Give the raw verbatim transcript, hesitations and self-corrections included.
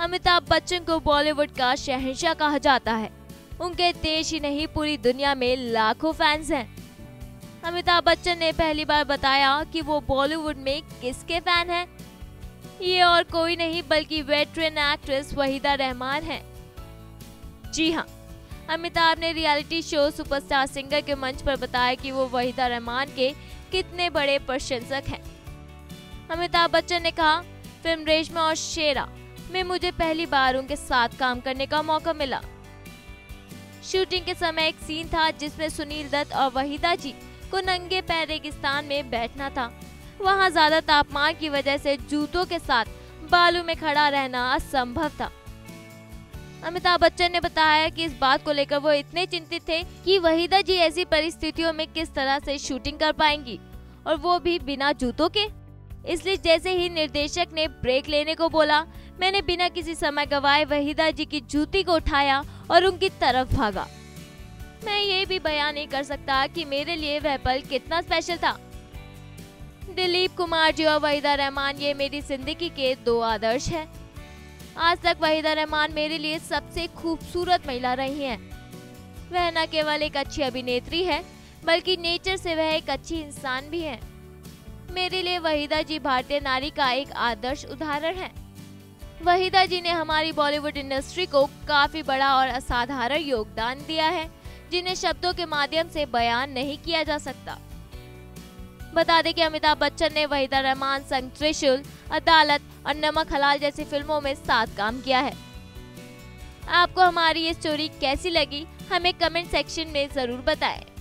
अमिताभ बच्चन को बॉलीवुड का शहंशाह कहा जाता है। उनके देश ही नहीं पूरी दुनिया में लाखों फैंस हैं। अमिताभ बच्चन ने पहली बार बताया कि वो बॉलीवुड में किसके फैन हैं। ये और कोई नहीं बल्कि वेटरन एक्ट्रेस वहीदा रहमान हैं। जी हाँ, अमिताभ ने reality show super star singer के मंच पर बताया कि वो वहीदा रहमान के कितने बड़े प्रशंसक हैं। अमिताभ बच्चन ने कहा, फिल्म रेशमा और शेरा में मुझे पहली बार उनके साथ काम करने का मौका मिला। शूटिंग के समय एक सीन था जिसमें सुनील दत्त और वहीदा जी को नंगे पैर रेगिस्तान में बैठना था। वहां ज्यादा तापमान की वजह से जूतों के साथ बालू में खड़ा रहना असंभव था। अमिताभ बच्चन ने बताया कि इस बात को लेकर वो इतने चिंतित थे कि वहीदा जी ऐसी परिस्थितियों में किस तरह से शूटिंग कर पाएंगी, और वो भी बिना जूतों के। इसलिए जैसे ही निर्देशक ने ब्रेक लेने को बोला, मैंने बिना किसी समय गवाए वहीदा जी की जूती को उठाया और उनकी तरफ भागा। मैं ये भी बयान नहीं कर सकता कि मेरे लिए वह पल कितना स्पेशल था। दिलीप कुमार जी और वहीदा रहमान ये मेरी जिंदगी के दो आदर्श हैं। आज तक वहीदा रहमान मेरे लिए सबसे खूबसूरत महिला रही हैं। वह न केवल एक अच्छी अभिनेत्री है बल्कि नेचर से वह एक अच्छी इंसान भी है। मेरे लिए वहीदा जी भारतीय नारी का एक आदर्श उदाहरण है। वहीदा जी ने हमारी बॉलीवुड इंडस्ट्री को काफी बड़ा और असाधारण योगदान दिया है, जिन्हें शब्दों के माध्यम से बयान नहीं किया जा सकता। बता दें कि अमिताभ बच्चन ने वहीदा रहमान संग त्रिशुल, अदालत और नमक हलाल जैसी फिल्मों में साथ काम किया है। आपको हमारी ये स्टोरी कैसी लगी, हमें कमेंट सेक्शन में जरूर बताएं।